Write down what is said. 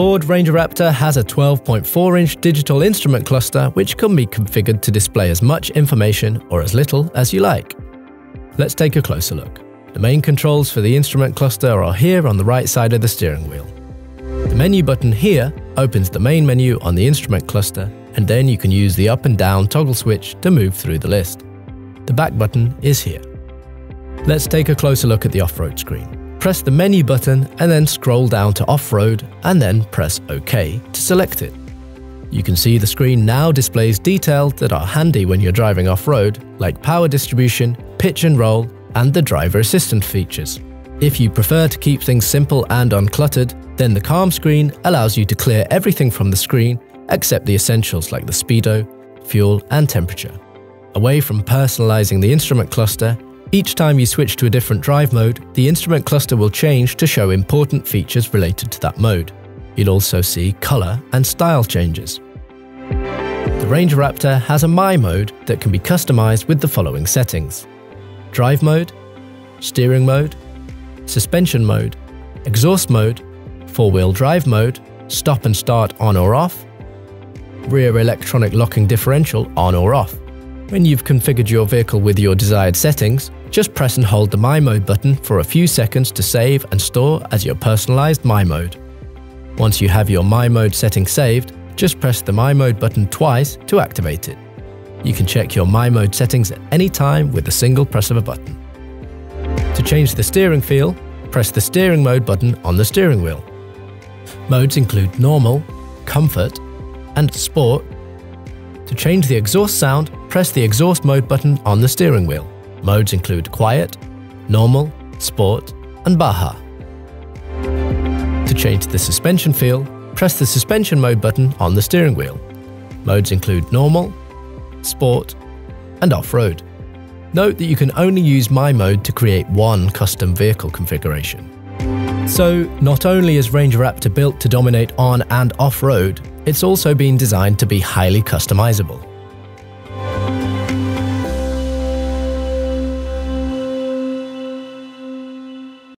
Ford Ranger Raptor has a 12.4-inch digital instrument cluster which can be configured to display as much information or as little as you like. Let's take a closer look. The main controls for the instrument cluster are here on the right side of the steering wheel. The menu button here opens the main menu on the instrument cluster, and then you can use the up and down toggle switch to move through the list. The back button is here. Let's take a closer look at the off-road screen. Press the menu button and then scroll down to off-road and then press OK to select it. You can see the screen now displays details that are handy when you're driving off-road, like power distribution, pitch and roll, and the driver assistant features. If you prefer to keep things simple and uncluttered, then the calm screen allows you to clear everything from the screen except the essentials like the speedo, fuel, and temperature. Away from personalizing the instrument cluster, each time you switch to a different drive mode, the instrument cluster will change to show important features related to that mode. You'll also see color and style changes. The Ranger Raptor has a My mode that can be customized with the following settings: drive mode, steering mode, suspension mode, exhaust mode, four-wheel drive mode, stop and start on or off, rear electronic locking differential on or off. When you've configured your vehicle with your desired settings, just press and hold the My Mode button for a few seconds to save and store as your personalized My Mode. Once you have your My Mode setting saved, just press the My Mode button twice to activate it. You can check your My Mode settings at any time with a single press of a button. To change the steering feel, press the steering mode button on the steering wheel. Modes include Normal, Comfort, and Sport. To change the exhaust sound, press the exhaust mode button on the steering wheel. Modes include Quiet, Normal, Sport, and Baja. To change the suspension feel, press the suspension mode button on the steering wheel. Modes include Normal, Sport, and Off-Road. Note that you can only use My Mode to create one custom vehicle configuration. So, not only is Ranger Raptor built to dominate on and off-road, it's also been designed to be highly customizable.